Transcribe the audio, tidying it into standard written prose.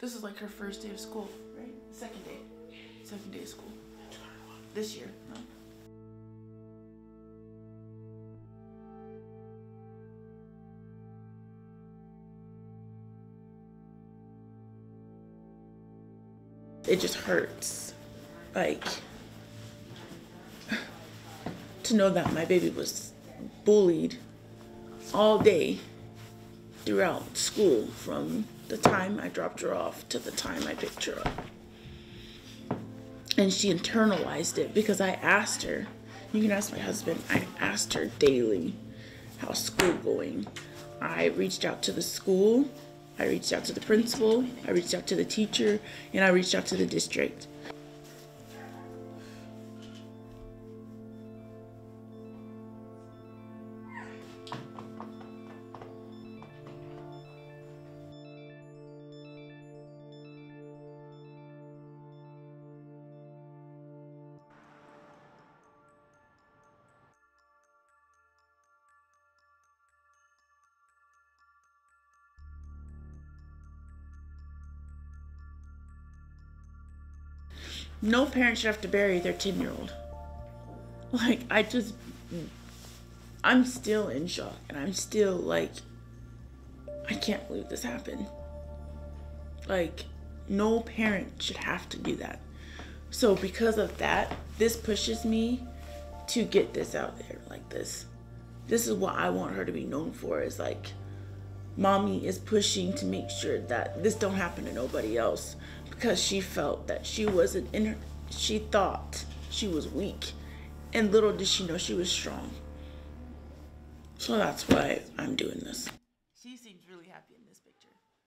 This is like her first day of school, right? Second day of school. This year, no. It just hurts, like, to know that my baby was bullied all day throughout school, from the time I dropped her off to the time I picked her up. And she internalized it because I asked her, you can ask my husband, I asked her daily, how's school going? I reached out to the school, I reached out to the principal, I reached out to the teacher, and I reached out to the district. No parent should have to bury their 10-year-old. Like, I'm still in shock, and I'm still like, I can't believe this happened. Like, no parent should have to do that. So because of that, this pushes me to get this out there like this. This is what I want her to be known for, is like, mommy is pushing to make sure that this don't happen to nobody else, because she felt that she wasn't in her, she thought she was weak, and little did she know she was strong. So that's why I'm doing this.